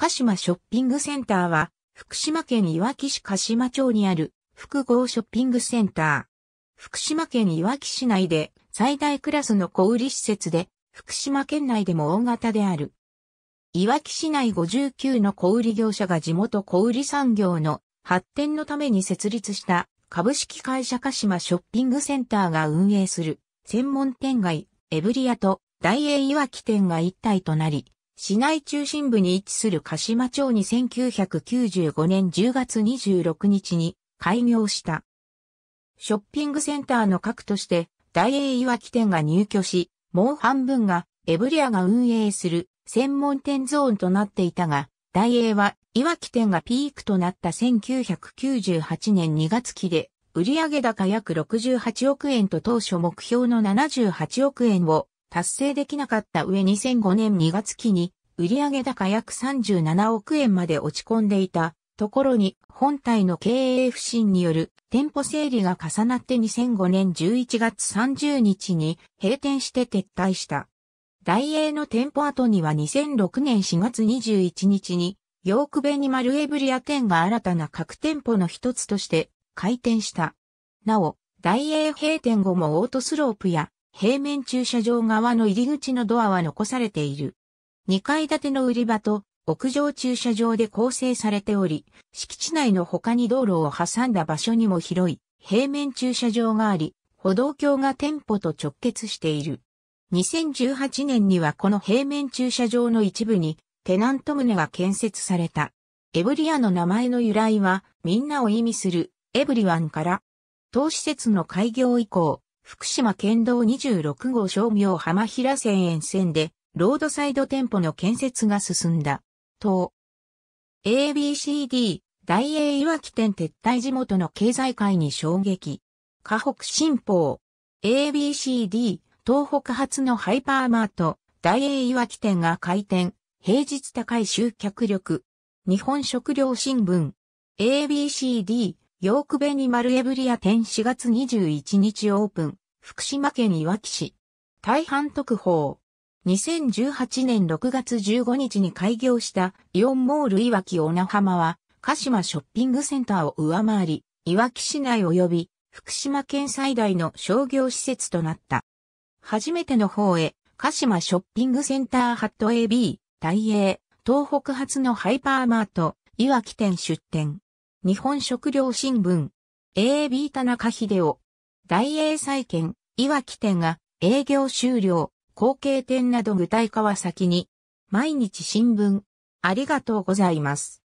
鹿島ショッピングセンターは、福島県いわき市鹿島町にある複合ショッピングセンター。福島県いわき市内で最大クラスの小売施設で、福島県内でも大型である。いわき市内59の小売業者が地元小売産業の発展のために設立した株式会社鹿島ショッピングセンターが運営する専門店街エブリヤとダイエーいわき店が一体となり、市内中心部に位置する鹿島町に1995年10月26日に開業した。ショッピングセンターの核としてダイエーいわき店が入居し、もう半分がエブリヤが運営する専門店ゾーンとなっていたが、ダイエーはいわき店がピークとなった1998年2月期で、売上高約68億円と当初目標の78億円を達成できなかった上2005年2月期に、売上高約37億円まで落ち込んでいたところに、本体の経営不振による店舗整理が重なって2005年11月30日に閉店して撤退した。ダイエーの店舗跡には2006年4月21日に、ヨークベニマルエブリヤ店が新たな各店舗の一つとして開店した。なお、ダイエー閉店後もオートスロープや平面駐車場側の入り口のドアは残されている。2階建ての売り場と屋上駐車場で構成されており、敷地内の他に道路を挟んだ場所にも広い平面駐車場があり、歩道橋が店舗と直結している。2018年にはこの平面駐車場の一部にテナント棟が建設された。エブリヤの名前の由来はみんなを意味するエブリワンから。当施設の開業以降、福島県道26号商業浜平線沿線でロードサイド店舗の建設が進んだ。と ABCD ダイエーいわき店撤退地元の経済界に衝撃。河北新報 ABCD東北初のハイパーマート、ダイエーいわき店が開店、平日高い集客力。日本食料新聞、ABCD、ヨークベニマルエブリヤ店4月21日オープン、福島県いわき市。大阪特報、2018年6月15日に開業したイオンモールいわき小名浜は、鹿島ショッピングセンターを上回り、いわき市内及び、福島県最大の商業施設となった。初めての方へ、鹿島ショッピングセンターハット AB、ダイエー、東北初のハイパーマート、いわき店出店。日本食料新聞、AB 田中秀夫。ダイエー再建、いわき店が営業終了、後継店など具体化は先に。毎日新聞、ありがとうございます。